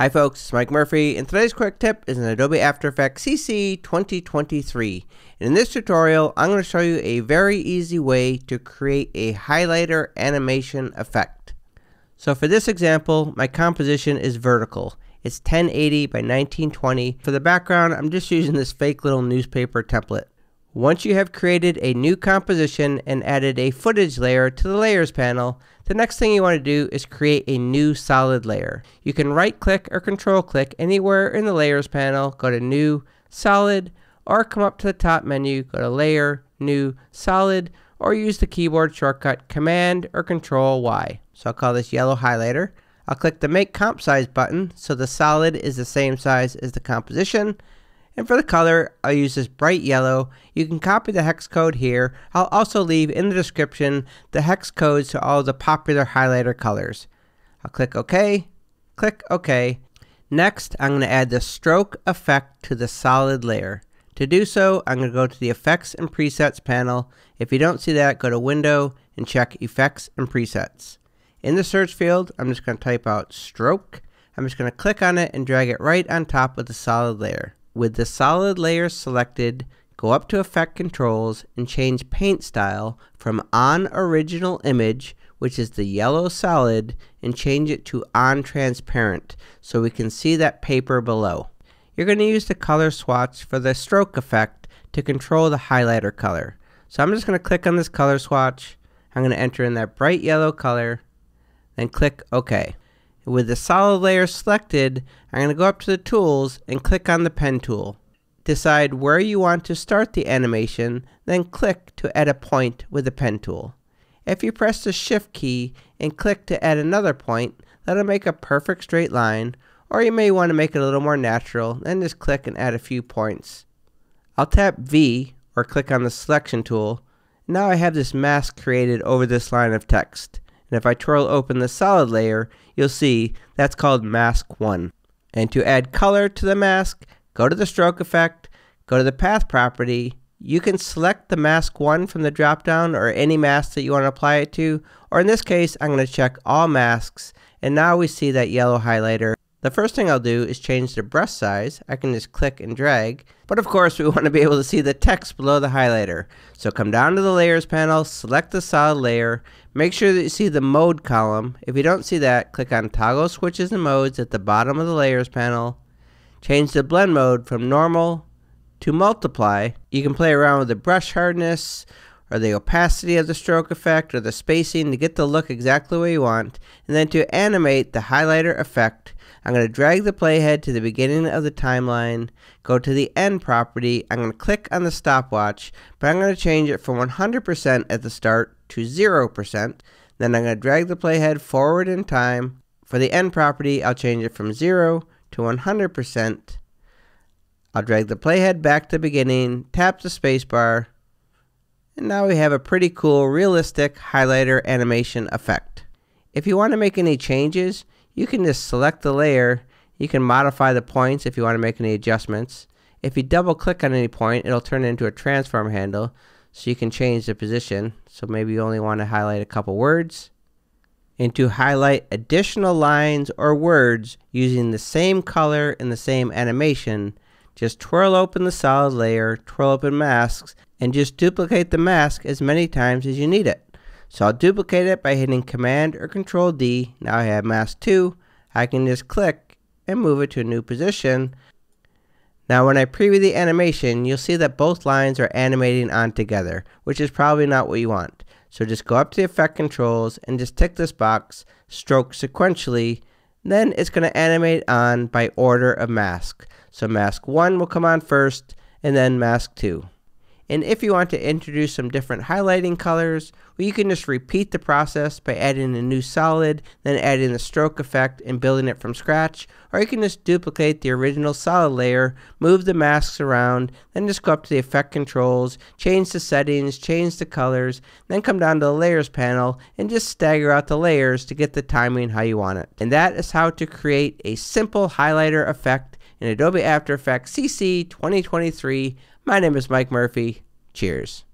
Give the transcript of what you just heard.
Hi folks, it's Mike Murphy, and today's quick tip is in Adobe After Effects CC 2023. And in this tutorial, I'm going to show you a very easy way to create a highlighter animation effect. So for this example, my composition is vertical. It's 1080 by 1920. For the background, I'm just using this fake little newspaper template. Once you have created a new composition and added a footage layer to the layers panel, the next thing you want to do is create a new solid layer. You can right click or control click anywhere in the layers panel, go to new, solid, or come up to the top menu, go to layer, new, solid, or use the keyboard shortcut command or control Y. So I'll call this yellow highlighter. I'll click the make comp size button so the solid is the same size as the composition. And for the color, I'll use this bright yellow. You can copy the hex code here. I'll also leave in the description the hex codes to all the popular highlighter colors. I'll click OK, click OK. Next, I'm going to add the stroke effect to the solid layer. To do so, I'm going to go to the Effects and Presets panel. If you don't see that, go to Window and check Effects and Presets. In the search field, I'm just going to type out stroke. I'm just going to click on it and drag it right on top of the solid layer. With the solid layer selected, go up to Effect Controls and change Paint Style from On Original Image, which is the yellow solid, and change it to On Transparent so we can see that paper below. You're going to use the color swatch for the stroke effect to control the highlighter color. So I'm just going to click on this color swatch. I'm going to enter in that bright yellow color, then click OK. With the solid layer selected, I'm going to go up to the tools and click on the pen tool. Decide where you want to start the animation, then click to add a point with the pen tool. If you press the shift key and click to add another point, that'll make a perfect straight line, or you may want to make it a little more natural, then just click and add a few points. I'll tap V or click on the selection tool. Now I have this mask created over this line of text. And if I twirl open the solid layer, you'll see that's called Mask 1. And to add color to the mask, go to the stroke effect, go to the path property. You can select the Mask 1 from the drop-down or any mask that you want to apply it to. Or in this case, I'm going to check all masks. And now we see that yellow highlighter. The first thing I'll do is change the brush size. I can just click and drag. But of course, we want to be able to see the text below the highlighter. So come down to the Layers panel, select the solid layer. Make sure that you see the Mode column. If you don't see that, click on Toggle Switches and Modes at the bottom of the Layers panel. Change the Blend Mode from Normal to Multiply. You can play around with the brush hardness, or the opacity of the stroke effect, or the spacing to get the look exactly where you want. And then to animate the highlighter effect, I'm going to drag the playhead to the beginning of the timeline, go to the end property, I'm going to click on the stopwatch, but I'm going to change it from 100% at the start to 0%. Then I'm going to drag the playhead forward in time. For the end property, I'll change it from 0 to 100%. I'll drag the playhead back to the beginning, tap the spacebar, and now we have a pretty cool, realistic highlighter animation effect. If you want to make any changes, you can just select the layer. You can modify the points if you want to make any adjustments. If you double click on any point, it'll turn into a transform handle, so you can change the position. So maybe you only want to highlight a couple words. And to highlight additional lines or words using the same color in the same animation, just twirl open the solid layer, twirl open masks, and just duplicate the mask as many times as you need it. So I'll duplicate it by hitting Command or Control D. Now I have mask 2. I can just click and move it to a new position. Now when I preview the animation, you'll see that both lines are animating on together, which is probably not what you want. So just go up to the Effect Controls and just tick this box, Stroke Sequentially. Then it's going to animate on by order of mask. So mask 1 will come on first, and then mask 2. And if you want to introduce some different highlighting colors, well, you can just repeat the process by adding a new solid, then adding the stroke effect and building it from scratch. Or you can just duplicate the original solid layer, move the masks around, then just go up to the effect controls, change the settings, change the colors, then come down to the layers panel and just stagger out the layers to get the timing how you want it. And that is how to create a simple highlighter effect in Adobe After Effects CC 2023. My name is Mike Murphy. Cheers.